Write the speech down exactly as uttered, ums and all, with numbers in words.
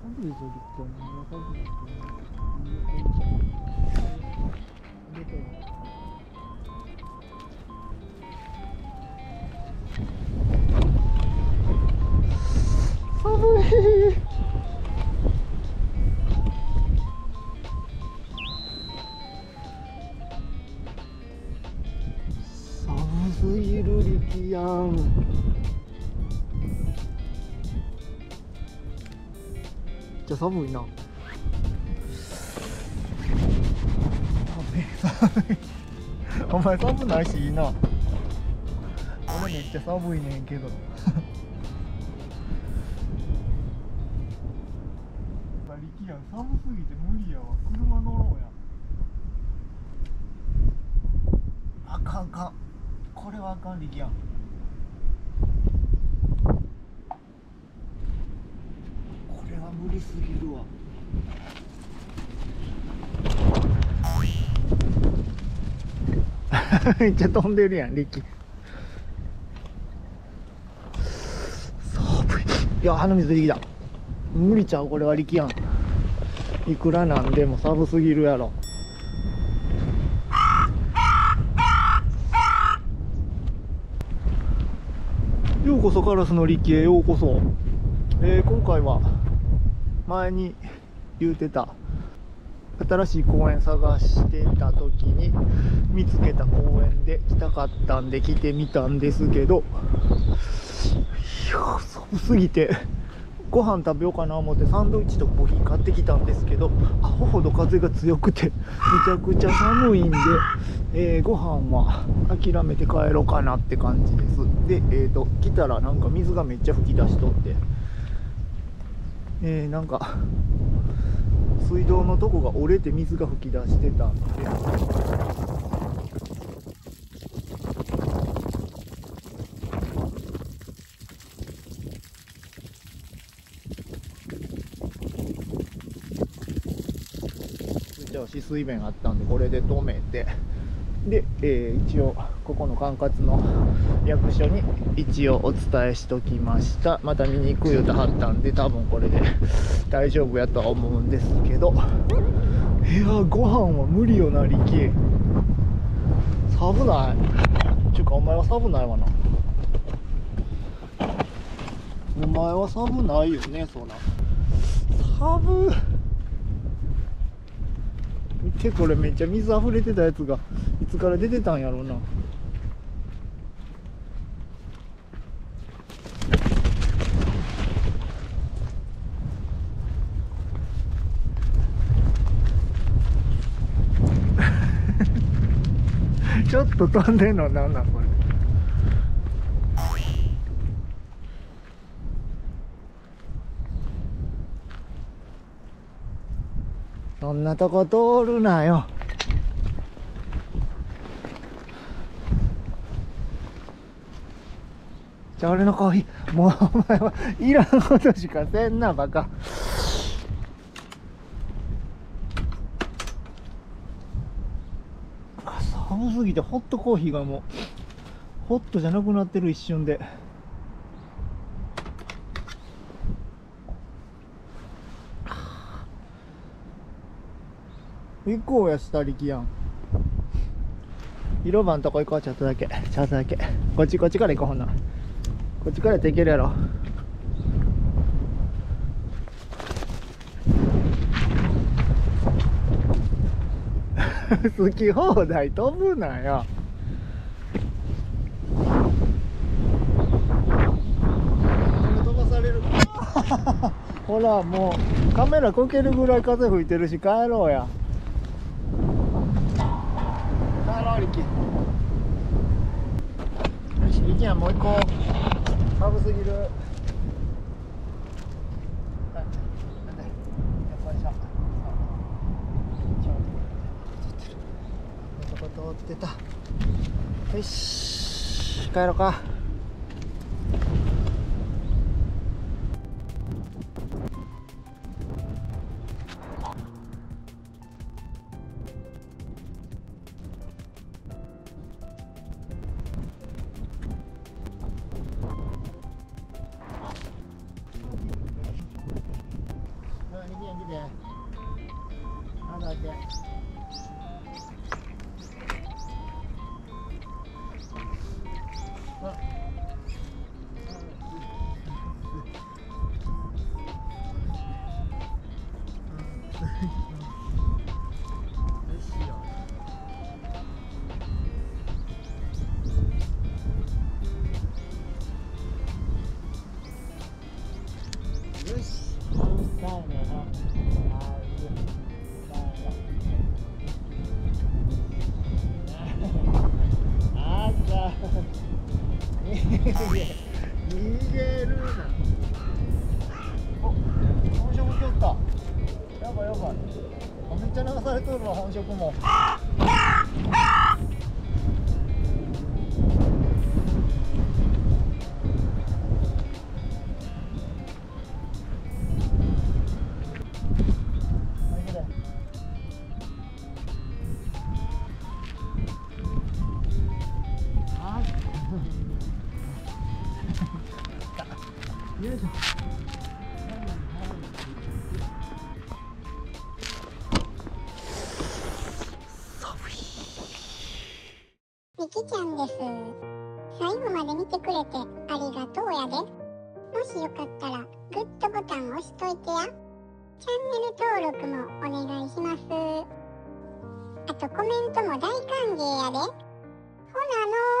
寒い。いやーじゃあ寒いな。寒い寒い。お前寒ないしいいな。俺めっちゃ寒いねんけど。馬力やん、寒すぎて無理やわ。車乗ろうや。あかんかん。これはあかん力やん。無理すぎるわ。めっちゃ飛んでるやん、力。寒い。いや、鼻水力だ。無理ちゃう、これは力やん。いくらなんでも寒すぎるやろ。ようこそカラスの力へようこそ。えー、今回は前に言うてた新しい公園探してた時に見つけた公園で来たかったんで来てみたんですけど、いや寒すぎてご飯食べようかな思ってサンドイッチとコーヒー買ってきたんですけど、アホほど風が強くてめちゃくちゃ寒いんで、えー、ご飯は諦めて帰ろうかなって感じです。で、えーと来たらなんか水がめっちゃ噴き出しとって、えー、なんか水道のとこが折れて水が噴き出してたんで、じゃあ止水弁あったんでこれで止めて、で、えー、一応ここの管轄の役所に一応お伝えしときました。また見に行くよとはったんで多分これで大丈夫やとは思うんですけど、いやーご飯は無理よな力。寒ないちゅうかお前は寒ないわな。お前は寒ないよね。そうな寒見て、これめっちゃ水溢れてたやつがいつから出てたんやろうな。ちょっと飛んでんのなんなんこれ。そんなとこ通るなよ。じゃあ俺のコーヒー、もうお前はいらんことしかせんなバカ。寒すぎてホットコーヒーがもうホットじゃなくなってる一瞬で。行こうや下力やん。広場のとこ行こう。ちょっとだけちょっとだけこっちこっちから行こう。ほんなこっちからやっていけるやろ。好き放題飛ぶなよ。飛ばされるほらもうカメラこけるぐらい風吹いてるし帰ろうや。帰ろう力。よし力やんもう一個。寒すぎる。出た。よし帰ろうか。けなんだっけみきちゃんです。最後まで見てくれてありがとうやで。もしよかったらグッドボタン押しといてや。チャンネル登録もお願いします。あとコメントも大歓迎やで。ほなのー。